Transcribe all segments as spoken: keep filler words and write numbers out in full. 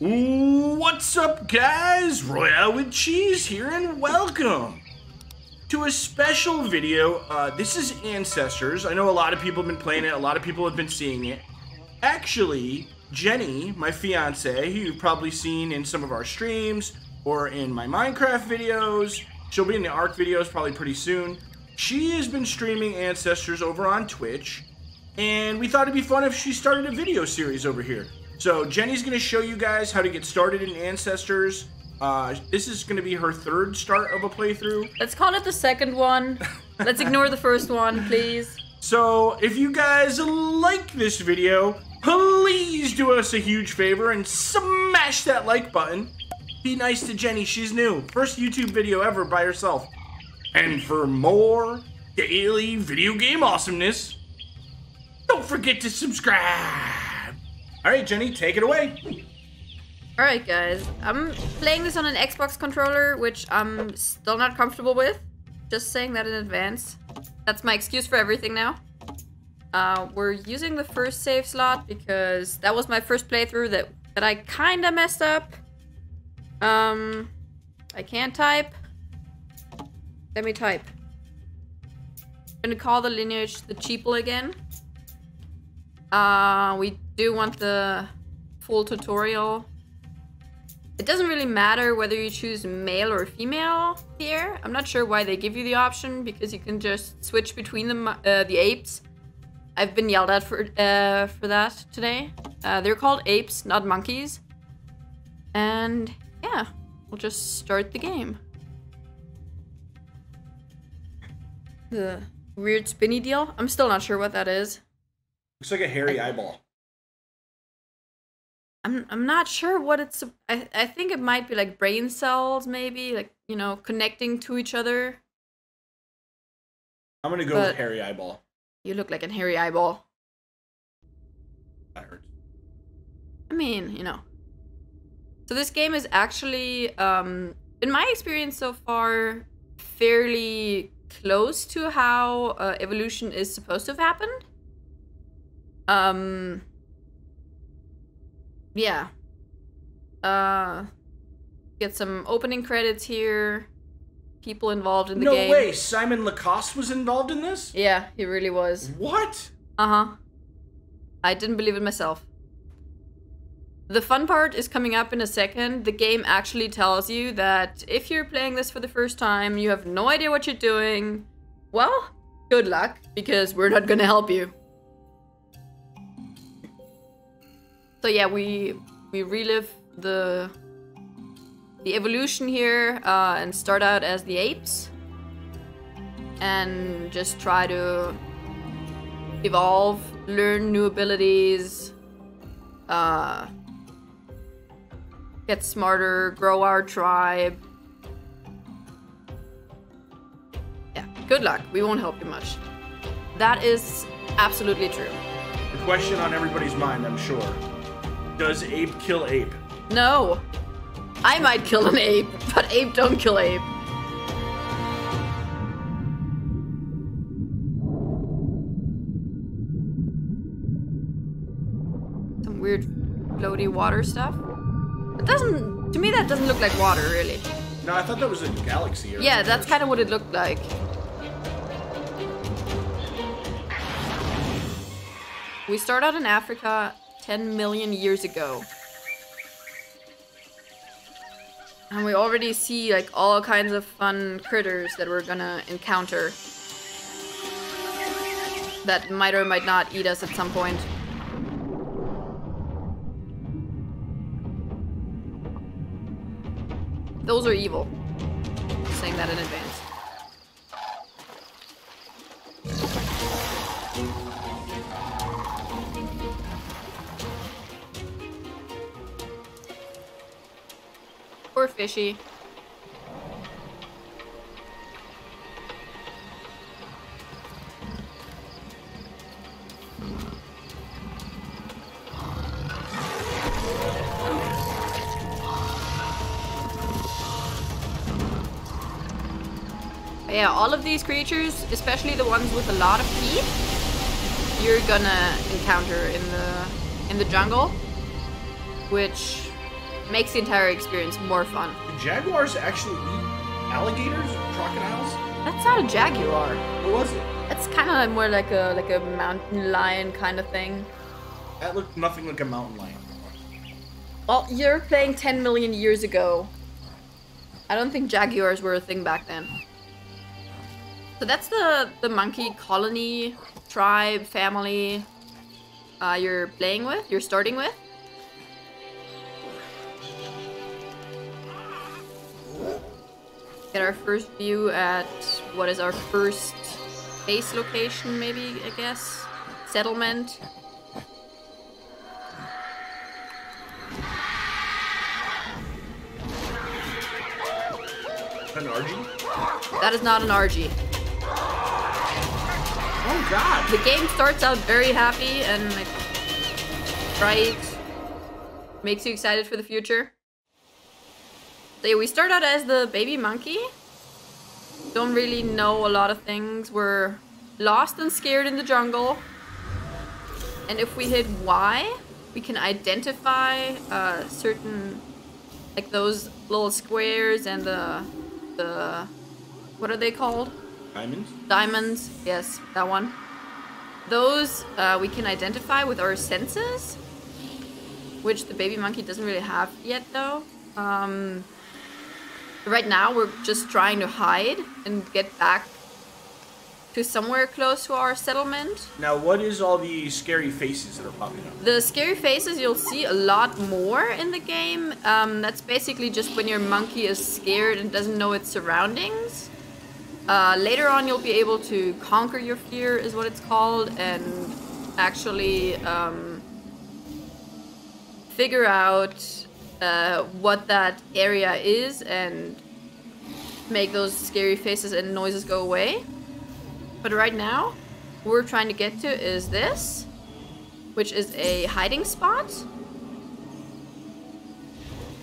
What's up, guys? Royale with Cheese here, and welcome to a special video. Uh, this is Ancestors. I know a lot of people have been playing it. A lot of people have been seeing it. Actually, Jenny, my fiance, who you've probably seen in some of our streams or in my Minecraft videos. She'll be in the Ark videos probably pretty soon. She has been streaming Ancestors over on Twitch, and we thought it'd be fun if she started a video series over here. So Jenny's going to show you guys how to get started in Ancestors. Uh, this is going to be her third start of a playthrough. Let's call it the second one. Let's ignore the first one, please. So if you guys like this video, please do us a huge favor and smash that like button. Be nice to Jenny. She's new. First YouTube video ever by herself. And for more daily video game awesomeness, don't forget to subscribe. All right, Jenny, take it away. All right, guys. I'm playing this on an Xbox controller, which I'm still not comfortable with. Just saying that in advance. That's my excuse for everything now. Uh, we're using the first save slot because that was my first playthrough that, that I kind of messed up. Um, I can't type. Let me type. I'm going to call the lineage the Cheeple again. Uh, we do want the full tutorial. It doesn't really matter whether you choose male or female here. I'm not sure why they give you the option, because you can just switch between the, uh, the apes. I've been yelled at for, uh, for that today. Uh, they're called apes, not monkeys. And yeah, we'll just start the game. The weird spinny deal. I'm still not sure what that is. Looks like a hairy I, eyeball. I'm I'm not sure what it's. I I think it might be like brain cells, maybe, like, you know, connecting to each other. I'm gonna go but with hairy eyeball. You look like a hairy eyeball. I heard. I mean, you know. So this game is actually, um, in my experience so far, fairly close to how uh, evolution is supposed to have happened. Um, yeah, uh, get some opening credits here, people involved in the game. No way, Simon Lacoste was involved in this? Yeah, he really was. What? Uh-huh. I didn't believe it myself. The fun part is coming up in a second. The game actually tells you that if you're playing this for the first time, you have no idea what you're doing. Well, good luck, because we're not gonna help you. So yeah, we we relive the the evolution here uh, and start out as the apes and just try to evolve, learn new abilities, uh, get smarter, grow our tribe. Yeah, good luck. We won't help you much. That is absolutely true. The question on everybody's mind, I'm sure. Does ape kill ape? No. I might kill an ape, but ape don't kill ape. Some weird floaty water stuff. It doesn't, to me that doesn't look like water, really. No, I thought that was a galaxy. Or yeah, that's kind of what it looked like. We start out in Africa. ten million years ago. And we already see like all kinds of fun critters that we're gonna encounter that might or might not eat us at some point. Those are evil. Just saying that in advance. Or fishy. Yeah, all of these creatures, especially the ones with a lot of teeth, you're gonna encounter in the in the jungle, which makes the entire experience more fun. Do jaguars actually eat alligators or crocodiles? That's not a jaguar. What was it? That's kind of more like a like a mountain lion kind of thing. That looked nothing like a mountain lion. Well, you're playing ten million years ago. I don't think jaguars were a thing back then. So that's the, the monkey colony, tribe, family uh, you're playing with, you're starting with. Get our first view at what is our first base location, maybe, I guess? Settlement. An R G? That is not an R G. Oh god! The game starts out very happy and like, bright, makes you excited for the future. So yeah, we start out as the baby monkey. Don't really know a lot of things. We're lost and scared in the jungle. And if we hit Y, we can identify uh, certain, like those little squares and the the what are they called? Diamonds? Diamonds, yes, that one. Those uh, we can identify with our senses, which the baby monkey doesn't really have yet though. Um, right now we're just trying to hide and get back to somewhere close to our settlement. Now what is all the scary faces that are popping up? The scary faces you'll see a lot more in the game. Um, that's basically just when your monkey is scared and doesn't know its surroundings. Uh, later on you'll be able to conquer your fear is what it's called, and actually um, figure out uh, what that area is and make those scary faces and noises go away. But right now, what we're trying to get to is this, which is a hiding spot,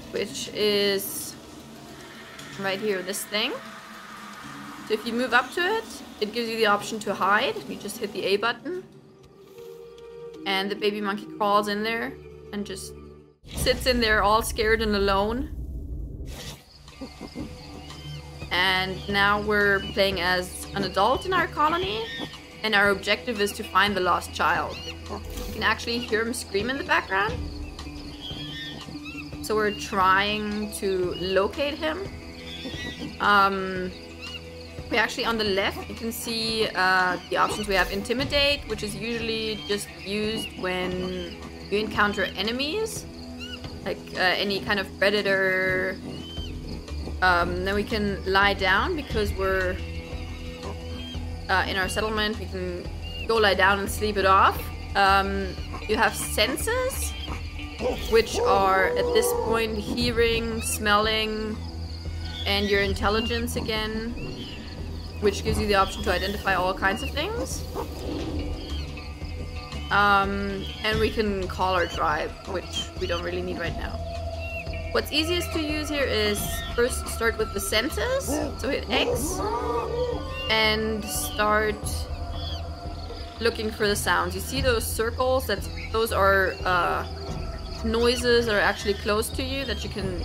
which is right here, this thing. So if you move up to it, it gives you the option to hide. You just hit the A button, and the baby monkey crawls in there and just sits in there all scared and alone. And now we're playing as an adult in our colony, and our objective is to find the lost child. You can actually hear him scream in the background. So we're trying to locate him. Um, we actually, on the left, you can see uh, the options we have. Intimidate, which is usually just used when you encounter enemies, like uh, any kind of predator. Um, then we can lie down because we're uh, in our settlement. We can go lie down and sleep it off. Um, you have senses, which are at this point hearing, smelling, and your intelligence again, which gives you the option to identify all kinds of things. Um, and we can call our tribe, which we don't really need right now. What's easiest to use here is first start with the senses, so hit X, and start looking for the sounds. You see those circles? That's, those are uh, noises that are actually close to you that you can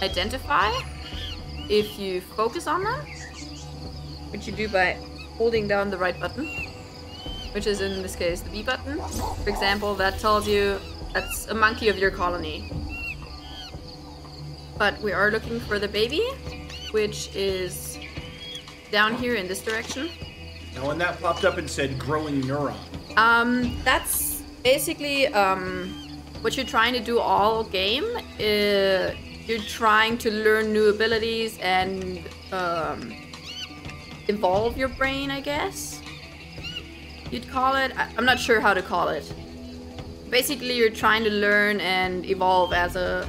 identify if you focus on them, which you do by holding down the right button, which is in this case the B button. For example, that tells you that's a monkey of your colony. But we are looking for the baby, which is down here in this direction. Now when that popped up and said growing neuron. Um, that's basically um, what you're trying to do all game. Uh, you're trying to learn new abilities and um, evolve your brain, I guess you'd call it. I I'm not sure how to call it. Basically you're trying to learn and evolve as a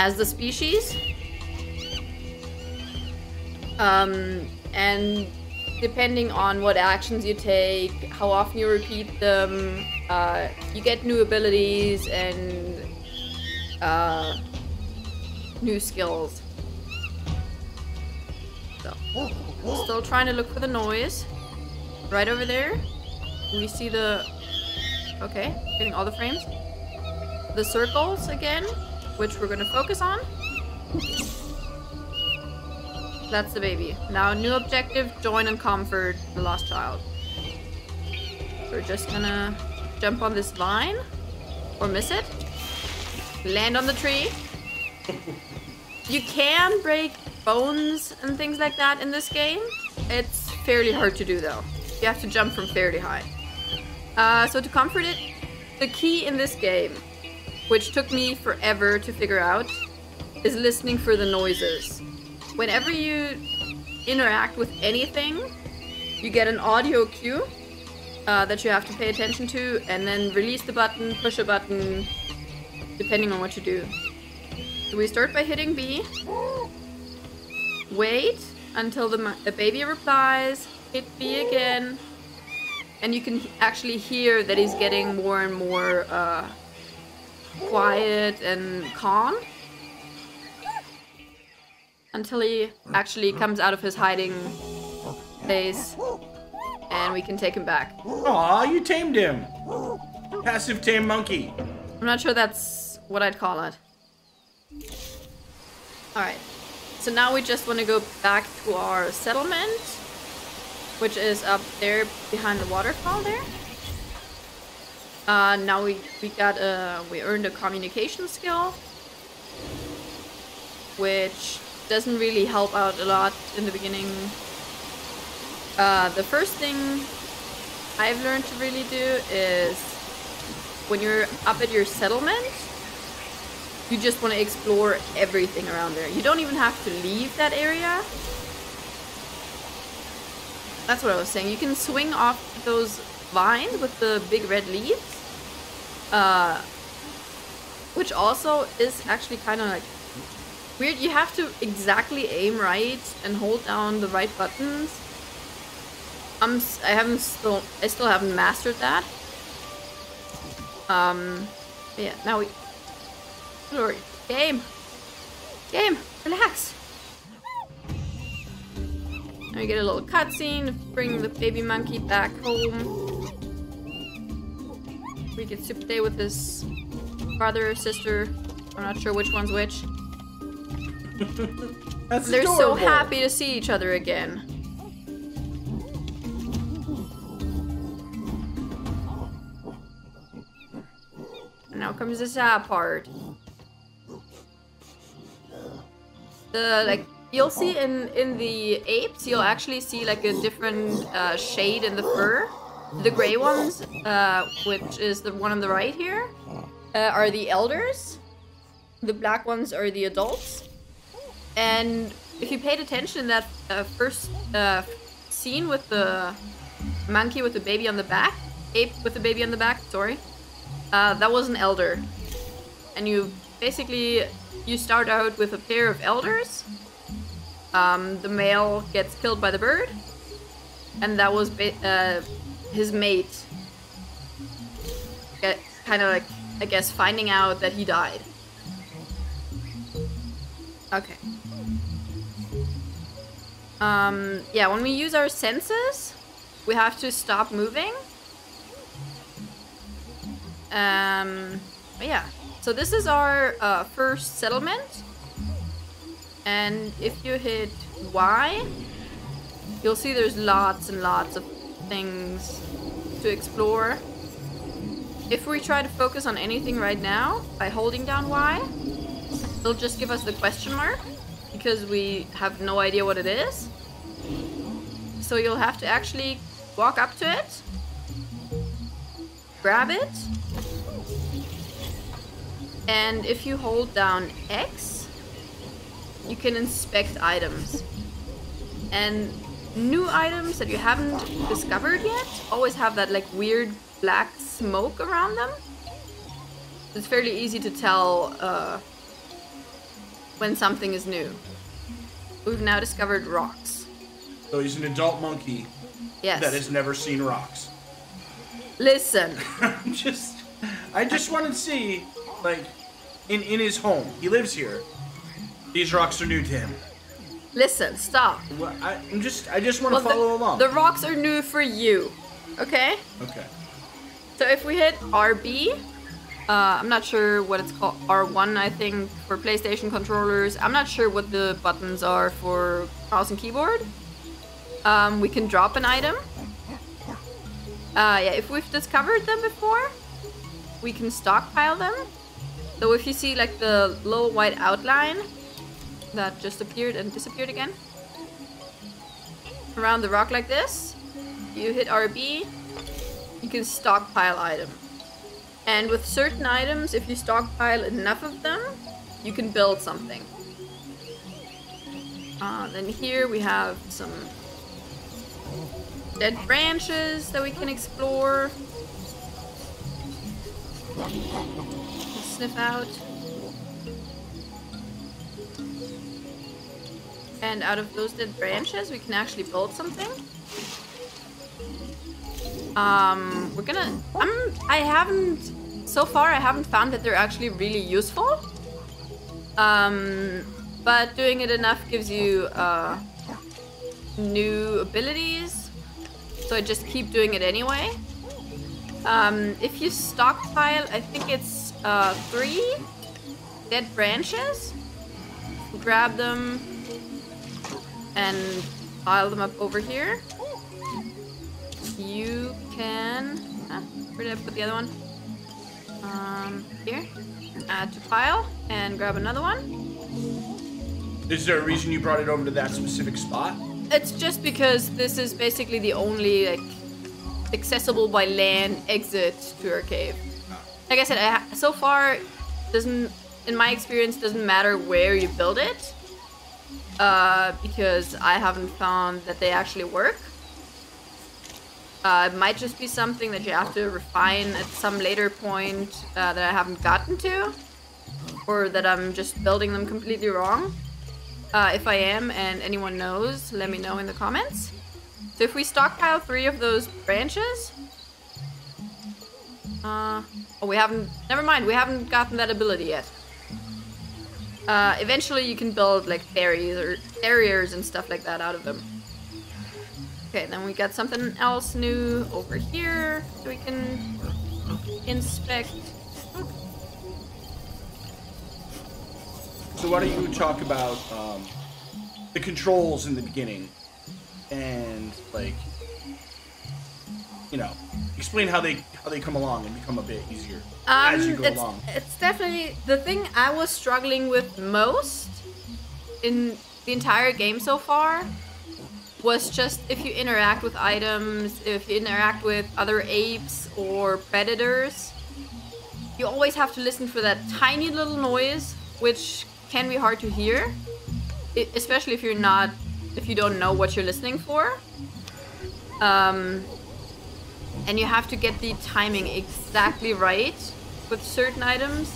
as the species, um, and depending on what actions you take, how often you repeat them, uh, you get new abilities and uh, new skills. So, still trying to look for the noise. Right over there, we see the, okay, getting all the frames, the circles again. which we're gonna focus on. That's the baby. Now new objective, join and comfort the lost child. We're just gonna jump on this vine, or miss it, land on the tree. You can break bones and things like that in this game. It's fairly hard to do though. You have to jump from fairly high. Uh, so to comfort it, the key in this game, which took me forever to figure out, is listening for the noises. Whenever you interact with anything, you get an audio cue uh, that you have to pay attention to, and then release the button, push a button, depending on what you do. So we start by hitting B, wait until the, the baby replies, hit B again, and you can actually hear that he's getting more and more uh, quiet and calm. Until he actually comes out of his hiding place, and we can take him back. Aw, you tamed him! Passive tame monkey. I'm not sure that's what I'd call it. Alright, so now we just want to go back to our settlement, which is up there behind the waterfall there. Uh, now we, we got a, we earned a communication skill, which doesn't really help out a lot in the beginning. Uh, the first thing I've learned to really do is when you're up at your settlement, you just want to explore everything around there. You don't even have to leave that area. That's what I was saying. You can swing off those vines with the big red leaves, uh, which also is actually kind of like weird. You have to exactly aim right and hold down the right buttons. I'm I haven't still I still haven't mastered that. Um, yeah. Now we. Sorry. Game. Game. Relax. Now we get a little cutscene. Bring the baby monkey back home. We get to play with his brother, sister. I'm not sure which one's which. That's They're adorable. So happy to see each other again. And now comes the sad part. The like you'll see in in the apes, you'll actually see like a different uh, shade in the fur. The gray ones, uh, which is the one on the right here, uh, are the elders. The black ones are the adults. And if you paid attention, that uh, first uh, scene with the monkey with the baby on the back, ape with the baby on the back, sorry, uh, that was an elder. And you basically, you start out with a pair of elders. Um, the male gets killed by the bird. And that was ba uh, his mate. Get, kind of like, I guess, finding out that he died. Okay. Um, yeah, when we use our senses, we have to stop moving. Um, yeah, so this is our uh, first settlement. And if you hit Y, you'll see there's lots and lots of things to explore. If we try to focus on anything right now by holding down Y, it'll just give us the question mark, because we have no idea what it is. So you'll have to actually walk up to it, grab it, and if you hold down X, you can inspect items. And new items that you haven't discovered yet always have that like weird black smoke around them. It's fairly easy to tell uh, when something is new. We've now discovered rocks. So he's an adult monkey, yes, that has never seen rocks. Listen. I'm just, I just want to see, like, in, in his home. He lives here. These rocks are new to him. Listen, stop. Well, I, I'm just, I just want to well, follow the, along. The rocks are new for you, okay? Okay. So if we hit R B, Uh, I'm not sure what it's called, R one, I think, for PlayStation controllers. I'm not sure what the buttons are for mouse and keyboard. Um, we can drop an item. Uh, yeah, if we've discovered them before, we can stockpile them. So if you see, like, the little white outline that just appeared and disappeared again, around the rock like this, you hit R B, you can stockpile item. And with certain items, if you stockpile enough of them, you can build something. Uh, then here we have some dead branches that we can explore. Sniff out. And out of those dead branches, we can actually build something. Um, we're gonna... I'm, I haven't... So far, I haven't found that they're actually really useful. Um, but doing it enough gives you uh, new abilities. So I just keep doing it anyway. Um, if you stockpile, I think it's uh, three dead branches. Grab them and pile them up over here. You can... Ah, where did I put the other one? Um, here. Add to pile and grab another one. Is there a reason you brought it over to that specific spot? It's just because this is basically the only, like, accessible by land exit to our cave. Like I said, I ha so far, doesn't, in my experience, doesn't matter where you build it. Uh, because I haven't found that they actually work. Uh, it might just be something that you have to refine at some later point uh, that I haven't gotten to, or that I'm just building them completely wrong. Uh, if I am, and anyone knows, let me know in the comments. So if we stockpile three of those branches... Uh, oh, we haven't... Never mind, we haven't gotten that ability yet. Uh, eventually you can build, like, barriers, or barriers and stuff like that out of them. Okay, then we got something else new over here that we can inspect. So why don't you talk about um, the controls in the beginning and, like, you know, explain how they how they come along and become a bit easier um, as you go it's, along. It's definitely the thing I was struggling with most in the entire game so far. Was just if you interact with items, if you interact with other apes or predators, you always have to listen for that tiny little noise, which can be hard to hear, especially if you're not, if you don't know what you're listening for. Um, and you have to get the timing exactly right with certain items.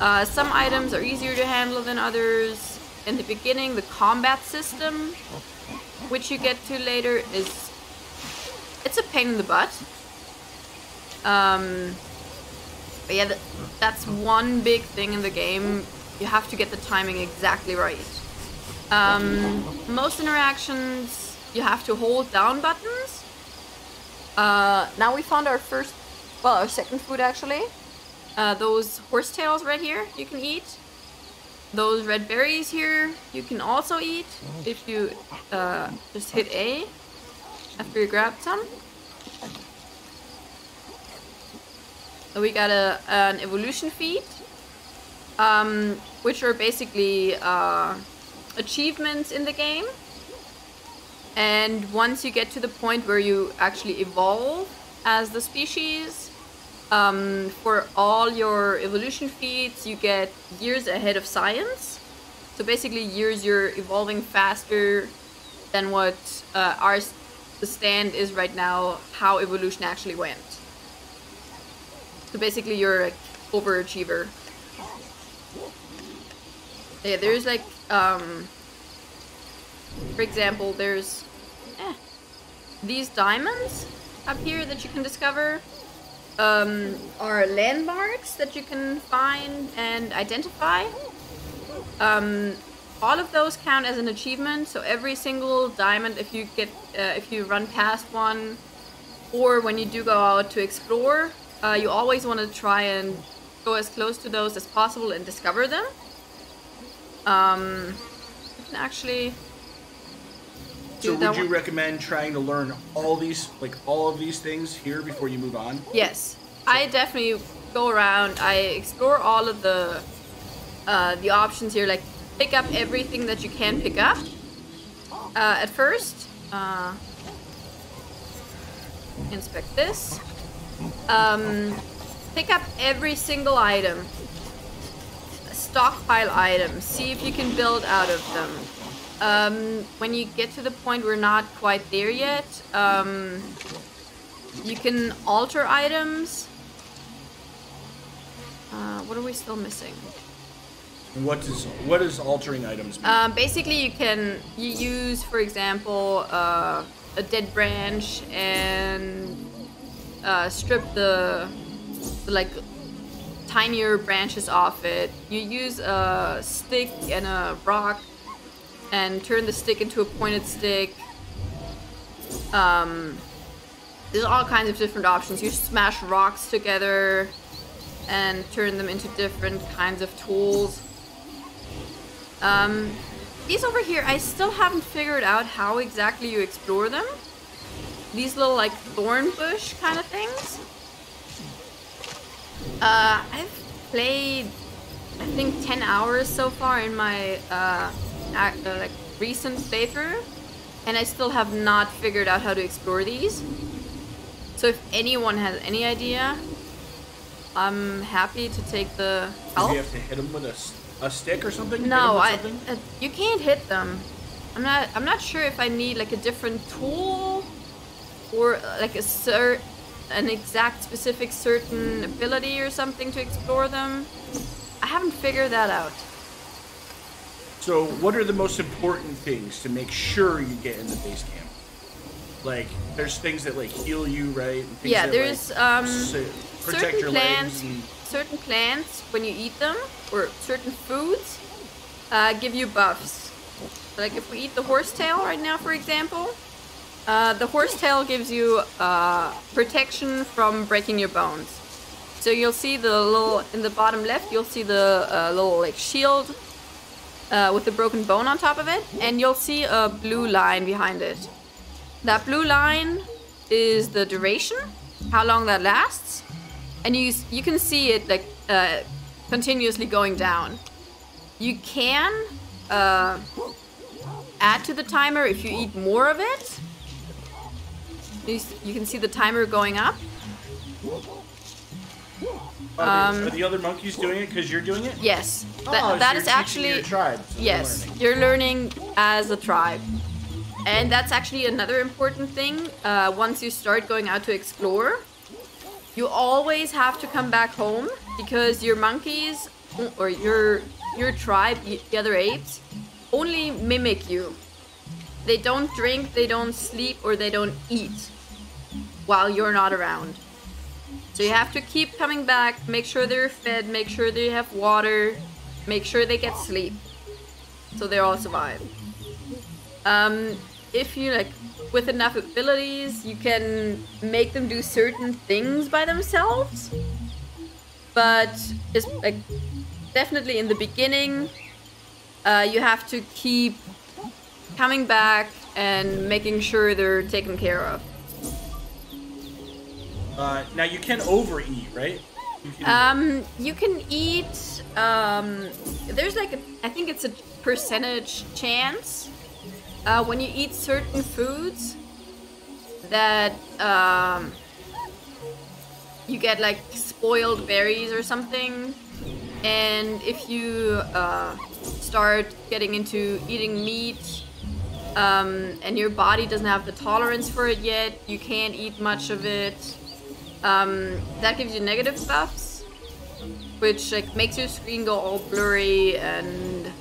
Uh, some items are easier to handle than others. In the beginning, the combat system, which you get to later, is it's a pain in the butt. Um, but yeah, that, that's one big thing in the game. You have to get the timing exactly right. Um, most interactions, you have to hold down buttons. Uh, now we found our first, well, our second food actually. Uh, those horsetails right here, you can eat. Those red berries here, you can also eat if you uh, just hit A after you grab some. So we got a, an evolution feed, um, which are basically uh, achievements in the game. And once you get to the point where you actually evolve as the species, Um, for all your evolution feeds, you get years ahead of science. So basically years you're evolving faster than what uh, our the stand is right now, how evolution actually went. So basically you're an overachiever. Yeah, there's like, um, for example, there's eh, these diamonds up here that you can discover. Um, are landmarks that you can find and identify. Um, all of those count as an achievement. So every single diamond, if you get, uh, if you run past one, or when you do go out to explore, uh, you always want to try and go as close to those as possible and discover them. Um, I can actually... So would you recommend trying to learn all these, like all of these things here before you move on? Yes, I definitely go around. I explore all of the uh, the options here. Like pick up everything that you can pick up uh, at first. Uh, inspect this. Um, pick up every single item. Stockpile items. See if you can build out of them. Um, when you get to the point we're not quite there yet, um, you can alter items. Uh, what are we still missing? What is what is altering items mean? Um, basically, you can you use, for example, uh, a dead branch and uh, strip the, the like tinier branches off it. You use a stick and a rock. And turn the stick into a pointed stick. Um, there's all kinds of different options. You smash rocks together and turn them into different kinds of tools. Um, these over here, I still haven't figured out how exactly you explore them. These little like thorn bush kind of things. Uh, I've played, I think, ten hours so far in my... Uh, Act, uh, like recent playthrough, and I still have not figured out how to explore these. So if anyone has any idea, I'm happy to take the help. Do you have to hit them with a, a stick or something? No, I, something? Uh, you can't hit them. I'm not I'm not sure if I need like a different tool or uh, like a cert an exact specific certain ability or something to explore them. I haven't figured that out. So what are the most important things to make sure you get in the base camp? Like, there's things that like heal you, right? And things yeah, that, there's like, um, so protect certain your plants. Legs and... Certain plants, when you eat them, or certain foods, uh, give you buffs. Like if we eat the horsetail right now, for example, uh, the horsetail gives you uh, protection from breaking your bones. So you'll see the little in the bottom left. You'll see the uh, little like shield. Uh, with the broken bone on top of it, and you'll see a blue line behind it. That blue line is the duration, how long that lasts, and you you can see it like uh, continuously going down. You can uh, add to the timer if you eat more of it. You, you can see the timer going up. Are, um, are the other monkeys doing it because you're doing it? Yes. That, oh, that so is actually your tribe, so yes. Learning. You're learning as a tribe, and that's actually another important thing. Uh, once you start going out to explore, you always have to come back home because your monkeys or your your tribe, the other apes, only mimic you. They don't drink, they don't sleep, or they don't eat while you're not around. So you have to keep coming back, make sure they're fed, make sure they have water, make sure they get sleep, so they all survive. Um, if you like, with enough abilities, you can make them do certain things by themselves. But it's like definitely in the beginning, uh, you have to keep coming back and making sure they're taken care of. Uh, now you can overeat, right? You can um, you can eat. Um, there's like a, I think it's a percentage chance uh, when you eat certain foods that um, you get like spoiled berries or something, and if you uh, start getting into eating meat. Um, and your body doesn't have the tolerance for it yet, you can't eat much of it. Um, that gives you negative buffs, which like makes your screen go all blurry and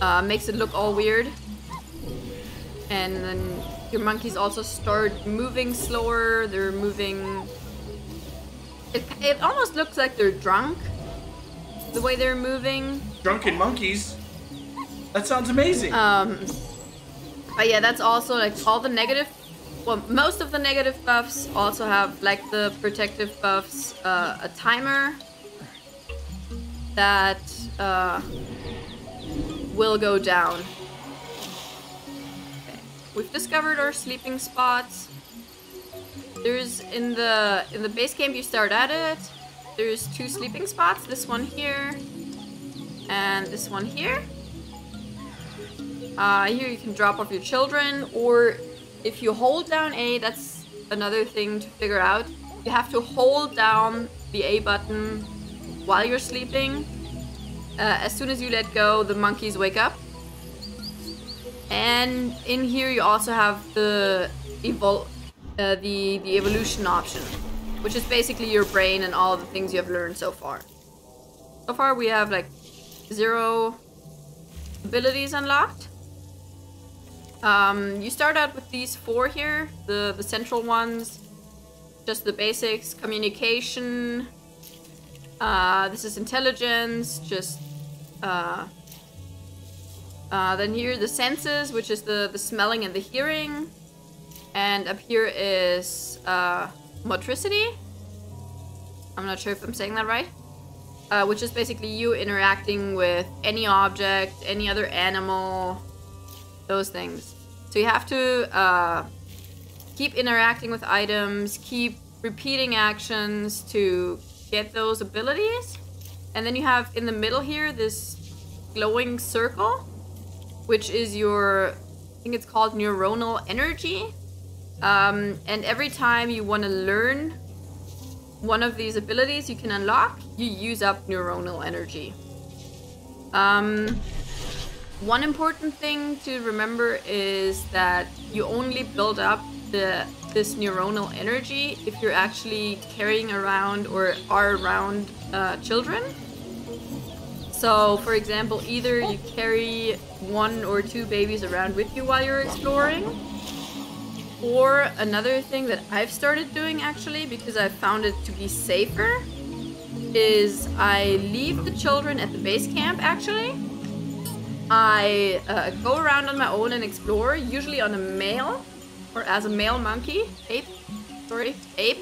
uh, makes it look all weird. And then your monkeys also start moving slower. They're moving. It it almost looks like they're drunk, the way they're moving. Drunken monkeys. That sounds amazing. Um, but yeah, that's also like all the negative. Well, most of the negative buffs also have, like the protective buffs, uh, a timer that uh, will go down. Okay. We've discovered our sleeping spots. There's in the in the base camp you start at it. There's two sleeping spots. This one here, and this one here. Uh, here you can drop off your children, or if you hold down A, that's another thing to figure out. You have to hold down the A button while you're sleeping. Uh, as soon as you let go, the monkeys wake up. And in here you also have the evol uh, the the evolution option, which is basically your brain and all the things you have learned so far. So far we have like zero abilities unlocked. Um, you start out with these four here, the, the central ones, just the basics, communication, uh, this is intelligence, just, uh, uh, then here the senses, which is the, the smelling and the hearing, and up here is, uh, motricity, I'm not sure if I'm saying that right, uh, which is basically you interacting with any object, any other animal, those things. So you have to uh, keep interacting with items, keep repeating actions to get those abilities. And then you have in the middle here this glowing circle, which is your, I think it's called neuronal energy. Um, and every time you want to learn one of these abilities you can unlock, you use up neuronal energy. Um, One important thing to remember is that you only build up the this neuronal energy if you're actually carrying around or are around uh, children. So, for example, either you carry one or two babies around with you while you're exploring, or another thing that I've started doing actually because I've found it to be safer is I leave the children at the base camp actually. I uh, go around on my own and explore, usually on a male, or as a male monkey, ape, sorry, ape,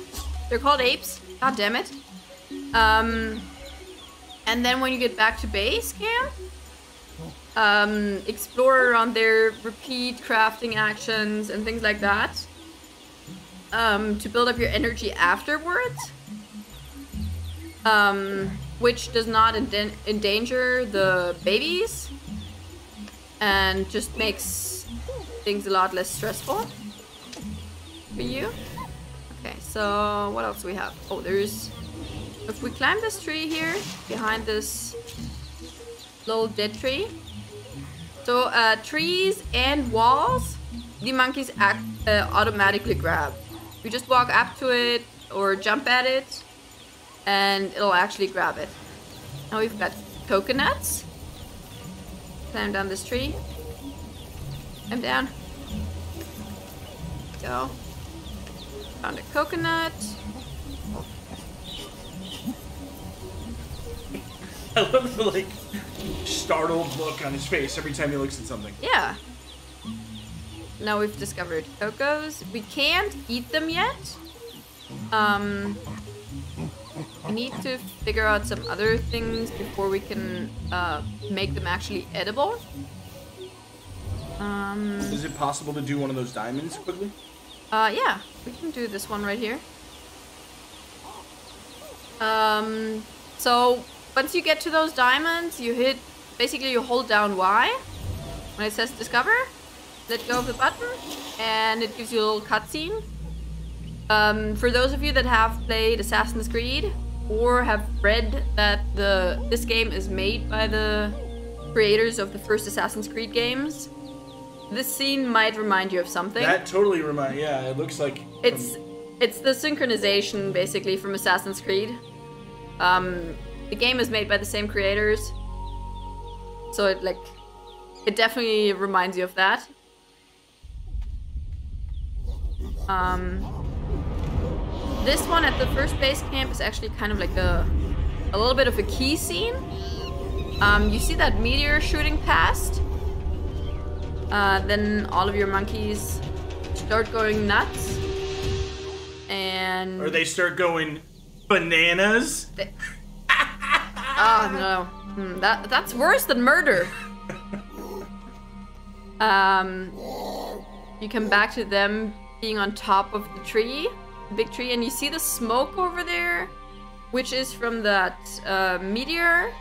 they're called apes, god damn it. Um, and then when you get back to base camp, um, explore around there, repeat crafting actions and things like that, um, to build up your energy afterwards, um, which does not enden- endanger the babies. And just makes things a lot less stressful for you. Okay, so what else do we have? Oh, there's... If we climb this tree here, behind this little dead tree. So, uh, trees and walls, the monkeys act, uh, automatically grab. You just walk up to it or jump at it, and it'll actually grab it. Now we've got coconuts. Climb down this tree. Climb down. Go. Found a coconut. I love the like startled look on his face every time he looks at something. Yeah. Now we've discovered cocos. We can't eat them yet. Um, we need to figure out some other things before we can uh, make them actually edible. Um, Is it possible to do one of those diamonds quickly? Uh, yeah, we can do this one right here. Um, so once you get to those diamonds, you hit, basically you hold down Y. When it says discover, let go of the button and it gives you a little cutscene. Um, for those of you that have played Assassin's Creed, or have read that the this game is made by the creators of the first Assassin's Creed games, this scene might remind you of something. That totally reminds, yeah, it looks like... It's it's the synchronization, basically, from Assassin's Creed. Um, the game is made by the same creators, so it, like, it definitely reminds you of that. Um... This one at the first base camp is actually kind of like a, a little bit of a key scene. Um, you see that meteor shooting past. Uh, then all of your monkeys start going nuts. And... Or they start going bananas. They, Ah, oh, no. Hmm, that that's worse than murder. um, you come back to them being on top of the tree, the big tree, and you see the smoke over there, which is from that uh, meteor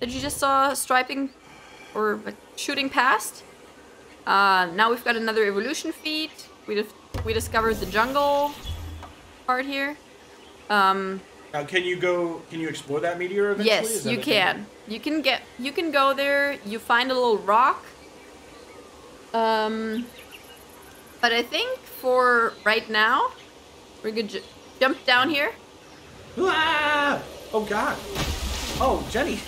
that you just saw striping or like, shooting past. Uh, now we've got another evolution feat. We we discovered the jungle part here. Um, now, can you go? Can you explore that meteor eventually? Yes, you can. You can get. You can go there. You find a little rock. Um, but I think for right now, we're gonna ju jump down here. Ah! Oh God! Oh, Jenny!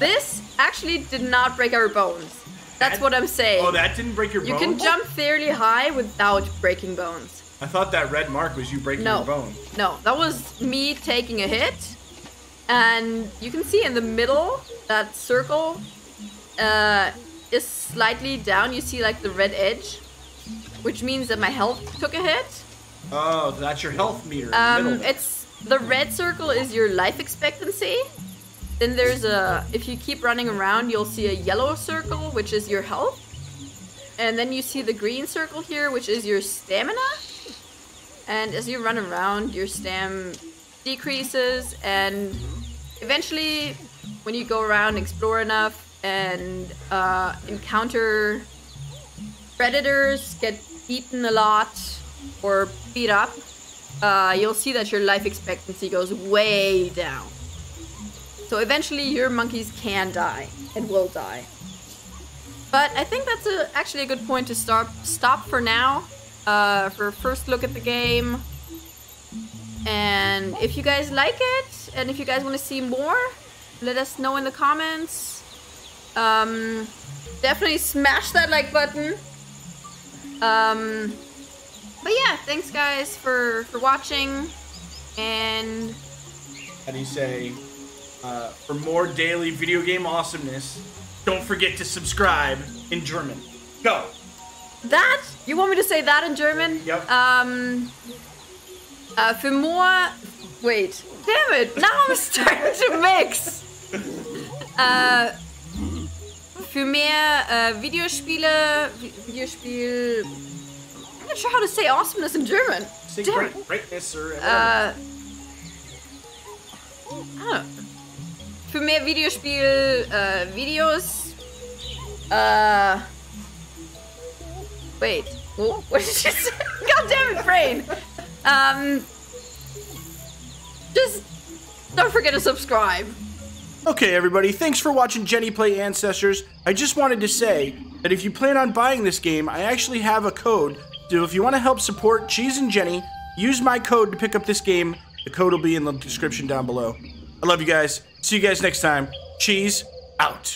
This actually did not break our bones. That's that, what I'm saying. Oh, that didn't break your bones? You can jump fairly high without breaking bones. I thought that red mark was you breaking no, your bone. No, that was me taking a hit. And you can see in the middle, that circle uh, is slightly down. You see like the red edge, which means that my health took a hit. Oh, that's your health meter. Um, in the middle. It's the red circle is your life expectancy. Then there's a, if you keep running around, you'll see a yellow circle, which is your health. And then you see the green circle here, which is your stamina. And as you run around, your stam decreases. And eventually, when you go around, explore enough, and uh, encounter predators, get beaten a lot, or beat up, uh, you'll see that your life expectancy goes way down. So eventually your monkeys can die and will die. But I think that's a, actually a good point to stop, stop for now, uh, for a first look at the game. And if you guys like it, and if you guys want to see more, let us know in the comments. Um, definitely smash that like button. Um, but yeah, thanks guys for, for watching. And... How do you say... Uh, for more daily video game awesomeness, don't forget to subscribe in German. Go! That? You want me to say that in German? Yep. Um, uh, for more... Wait. Damn it! Now I'm starting to mix! Uh, für mehr uh, Videospiele... Videospiel... I'm not sure how to say awesomeness in German. Say great, greatness or... Uh, I don't know. Für mehr Videospiel, uh, Videos, uh, wait, oh, what did you say? God damn it, brain! Um, just don't forget to subscribe. Okay, everybody, thanks for watching Jenny play Ancestors. I just wanted to say that if you plan on buying this game, I actually have a code. So if you want to help support Cheese and Jenny, use my code to pick up this game. The code will be in the description down below. I love you guys. See you guys next time. Cheese out.